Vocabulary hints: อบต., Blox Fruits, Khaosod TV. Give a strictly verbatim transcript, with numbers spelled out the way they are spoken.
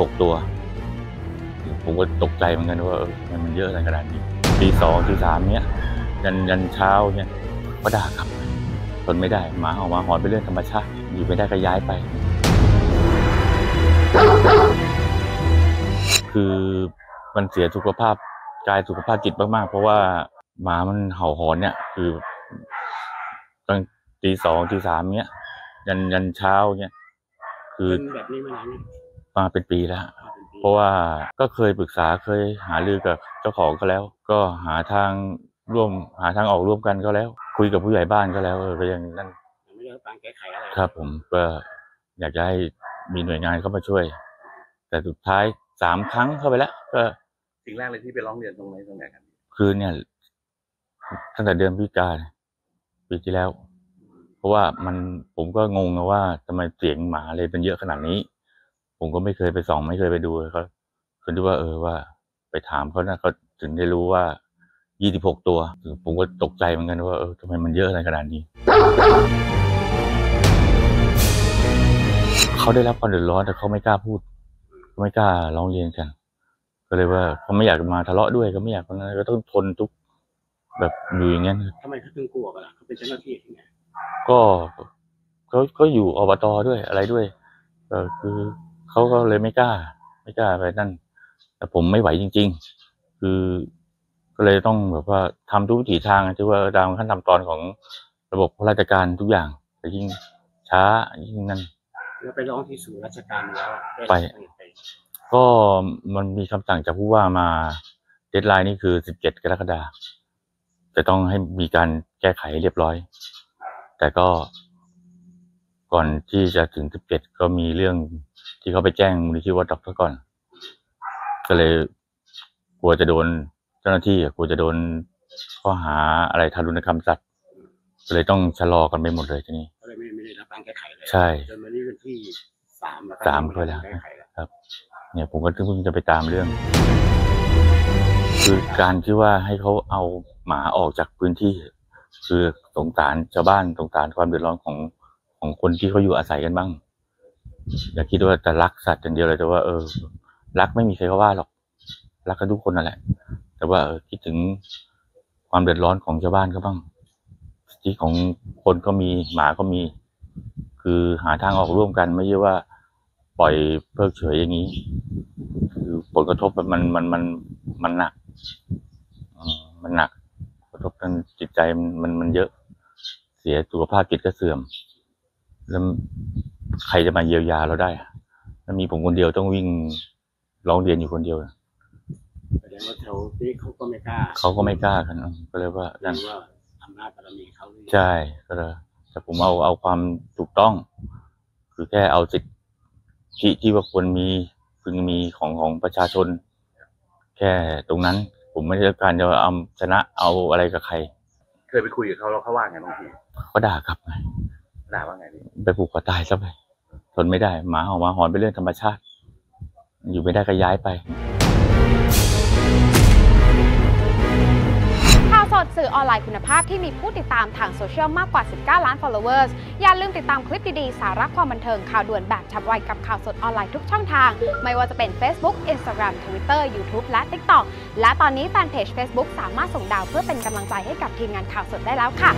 หกตัวผมก็ตกใจเหมือนกันว่ามันเยอะอะไรขนาดนี้ตีสองตีสามเนี้ยยันยันเช้าเนี้ยก็ด่าครับทนไม่ได้หมาออกมาหอนไปเรื่องธรรมชาติอยู่ไม่ได้ก็ย้ายไปคือมันเสียสุขภาพกายสุขภาพจิตมากๆเพราะว่าหมามันเห่าหอนเนี่ยคือตั้งตีสองตีสามเนี้ยยันยันเช้าเนี้ยคือแบบนี้มานานมาเป็นปีแล้วเพราะว่าก็เคยปรึกษาเคยหารือกับเจ้าของก็แล้วก็หาทางร่วมหาทางออกร่วมกันก็แล้วคุยกับผู้ใหญ่บ้านก็แล้วก็ยังนั่นไม่ได้รับการแก้ไขอะไรครับผมก็อยากจะให้มีหน่วยงานเข้ามาช่วยแต่สุดท้ายสามครั้งเข้าไปแล้วก็สิ่งแรกเลยที่ไปร้องเรียนตรงไหนตรงไหนกันคือเนี่ยตั้งแต่เดือนพฤศจิกายนปีที่แล้วเพราะว่ามันผมก็งงนะว่าทำไมเสียงหมาอะไรเป็นเยอะขนาดนี้ผมก็ไม่เคยไปส่องไม่เคยไปดูเขาคือที่ว่าเออว่าไปถามเขานะเขาถึงได้รู้ว่ายี่สิบหกตัวผมก็ตกใจเหมือนกันว่าเออทำไมมันเยอะอะไรขนาดนี้เขาได้รับความเดือดร้อนแต่เขาไม่กล้าพูดไม่กล้าร้องเรียนกันก็เลยว่าเขาไม่อยากมาทะเลาะด้วยก็ไม่อยากอะไรก็ต้องทนทุกแบบอยู่อย่างนั้นทำไมเขาถึงกลัวกันล่ะเขาเป็นเจ้าหน้าที่ไงก็เขาก็อยู่อบต.ด้วยอะไรด้วยเออคือเขาก็เลยไม่กล้าไม่กล้าไปนั่นแต่ผมไม่ไหวจริงๆคือก็เลยต้องแบบว่าทำทุกวิถีทางที่ว่าตามขั้นตอนตอนของระบบราชการทุกอย่างแต่ยิ่งช้ายิ่งนั่นแล้วไปร้องที่ศูนย์ราชการแล้วไปก็มันมีคำสั่งจากผู้ว่ามาเดดไลน์นี่คือสิบเจ็ดกรกฎาคมจะต้องให้มีการแก้ไขเรียบร้อยแต่ก็ก่อนที่จะถึงสิบเจ็ดก็มีเรื่องที่เขาไปแจ้งมูลนิธิวอตด็อกซะก่อนก็เลยกลัวจะโดนเจ้าหน้าที่กลัวจะโดนข้อหาอะไรทารุณกรรมสัตว์ก็เลยต้องชะลอกันไปหมดเลยทีนี้ก็เลยไม่ได้รับการแก้ไขเลยใช่จนวันนี้เป็นที่สามแล้วสามเคยแล้วครับเนี่ยผมก็เพิ่งจะไปตามเรื่องคือการที่ว่าให้เขาเอาหมาออกจากพื้นที่คือสงสารชาวบ้านสงสารความเดือดร้อนของของคนที่เขาอยู่อาศัยกันบ้างอย่าคิดว่าจะรักสัตว์อย่างเดียวเลยแต่ว่าเออรักไม่มีใครเขาว่าหรอกรักกันทุกคนนั่นแหละแต่ว่าเออคิดถึงความเดือดร้อนของชาวบ้านเขาบ้างที่ของคนก็มีหมาก็มีคือหาทางออกร่วมกันไม่ใช่ว่าปล่อยเพิกเฉยอย่างนี้คือผลกระทบมันมันมันมันหนักมันหนักกระทบทางจิตใจมันมันเยอะเสียสุขภาพจิตก็เสื่อมแล้วใครจะมาเยียวยาเราได้ถ้ามีผมคนเดียวต้องวิ่งร้องเรียนอยู่คนเดียวแสดงว่าแถวที่เขาก็ไม่กล้าเขาก็ไม่กล้ากันก็เลยว่าดันว่าอำนาจบารมีเขาใช่ก็เลยแต่ผมเอาเอาความถูกต้องคือแค่เอาสิทธิที่ว่าควรมีพึงมีของของประชาชนแค่ตรงนั้นผมไม่ได้การจะเอาชนะเอาอะไรกับใครเคยไปคุยกับเขาแล้วเขาว่าไงบางทีเขาด่าครับด่าว่าไงไปผูกคอตายซะไปทนไม่ได้หมาออกมาหอนไปเรื่องธรรมชาติอยู่ไม่ได้ก็ย้ายไปข่าวสดสื่อออนไลน์คุณภาพที่มีผู้ติดตามทางโซเชียลมากกว่าสิบเก้าล้าน followers อย่าลืมติดตามคลิปดีๆสาระความบันเทิงข่าวด่วนแบบฉับไวกับข่าวสดออนไลน์ทุกช่องทางไม่ว่าจะเป็น Facebook Instagram Twitter YouTube และ TikTok และตอนนี้แฟนเพจ Facebook สามารถส่งดาวเพื่อเป็นกำลังใจให้กับทีมงานข่าวสดได้แล้วค่ะ